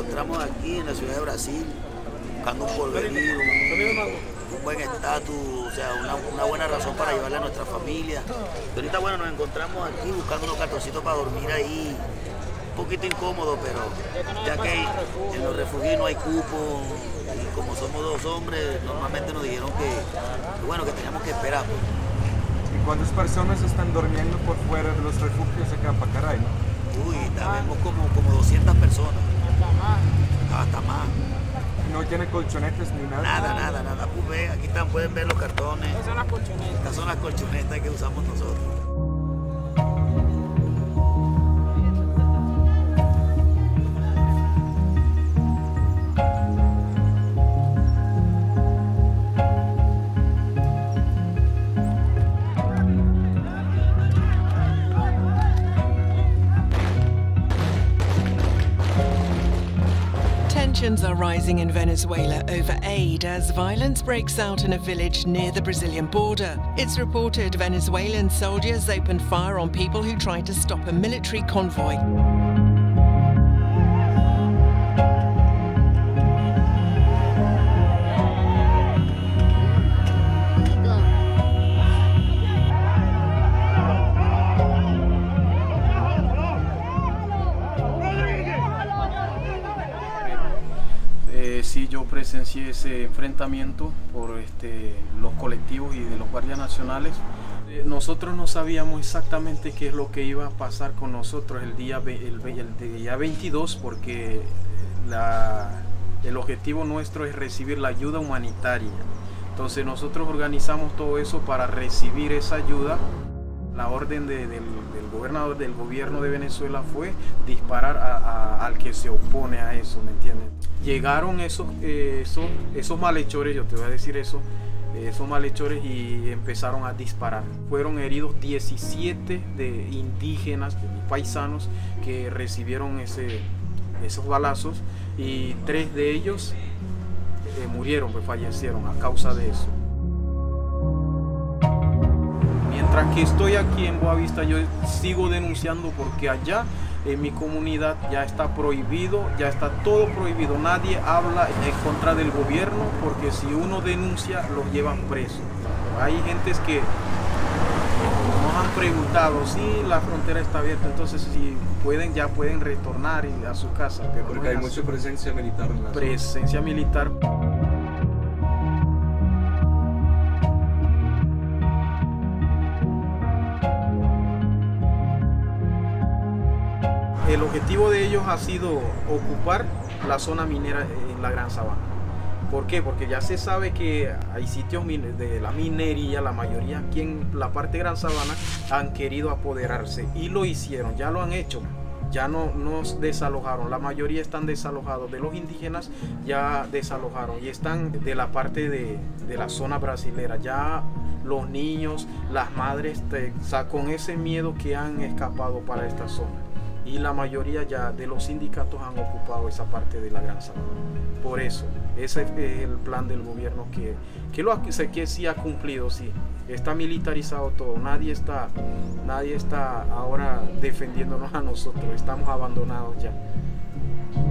encontramos aquí en la ciudad de Brasil, buscando un porvenir, un buen estatus, o sea, una buena razón para llevarle a nuestra familia. Y ahorita, bueno, nos encontramos aquí buscando unos cartoncitos para dormir ahí. Un poquito incómodo, pero ya que en los refugios no hay cupo, y como somos dos hombres, normalmente nos dijeron que bueno, que teníamos que esperar, pues. ¿Y cuántas personas están durmiendo por fuera de los refugios acá en Pacaray, no? Uy, tenemos como 200 personas. Hasta más. ¿No tiene colchonetas ni nada? Nada. Pues ve, aquí están, pueden ver los cartones. Estas son las colchonetas. Estas son las colchonetas que usamos nosotros. Tensions are rising in Venezuela over aid as violence breaks out in a village near the Brazilian border. It's reported Venezuelan soldiers opened fire on people who tried to stop a military convoy. Sí, yo presencié ese enfrentamiento por los colectivos y de los guardias nacionales. Nosotros no sabíamos exactamente qué es lo que iba a pasar con nosotros el día 22, porque el objetivo nuestro es recibir la ayuda humanitaria. Entonces nosotros organizamos todo eso para recibir esa ayuda. La orden del gobernador del gobierno de Venezuela fue disparar al que se opone a eso, ¿me entiendes? Llegaron esos malhechores, yo te voy a decir eso, esos malhechores, y empezaron a disparar. Fueron heridos 17 de indígenas, de paisanos, que recibieron esos balazos, y 3 de ellos murieron, pues fallecieron a causa de eso. Mientras que estoy aquí en Boavista, yo sigo denunciando, porque allá en mi comunidad ya está prohibido, ya está todo prohibido. Nadie habla en contra del gobierno, porque si uno denuncia, los llevan presos. Hay gentes que nos han preguntado, sí, la frontera está abierta, entonces si pueden, ya pueden retornar a su casa. Pero porque hay mucha presencia militar en la zona. Presencia militar. El objetivo de ellos ha sido ocupar la zona minera en la Gran Sabana. ¿Por qué? Porque ya se sabe que hay sitios de la minería, la mayoría aquí en la parte de Gran Sabana han querido apoderarse, y lo hicieron, ya lo han hecho. Ya no nos desalojaron, la mayoría están desalojados de los indígenas, ya desalojaron y están de la parte de la zona brasilera. Ya los niños, las madres, con ese miedo que han escapado para esta zona. Y la mayoría ya de los sindicatos han ocupado esa parte de la Gran Sabana. Por eso, ese es el plan del gobierno que sí ha cumplido, sí. Está militarizado todo, nadie está ahora defendiéndonos a nosotros, estamos abandonados ya.